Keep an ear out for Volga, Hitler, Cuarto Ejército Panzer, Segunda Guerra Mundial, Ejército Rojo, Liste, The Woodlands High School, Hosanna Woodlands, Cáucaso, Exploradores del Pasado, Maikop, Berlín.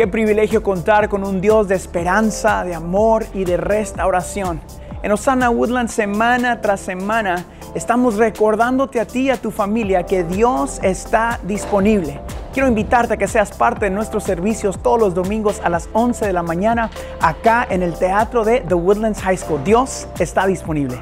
Qué privilegio contar con un Dios de esperanza, de amor y de restauración. En Hosanna Woodlands, semana tras semana, estamos recordándote a ti y a tu familia que Dios está disponible. Quiero invitarte a que seas parte de nuestros servicios todos los domingos a las 11 de la mañana acá en el teatro de The Woodlands High School. Dios está disponible.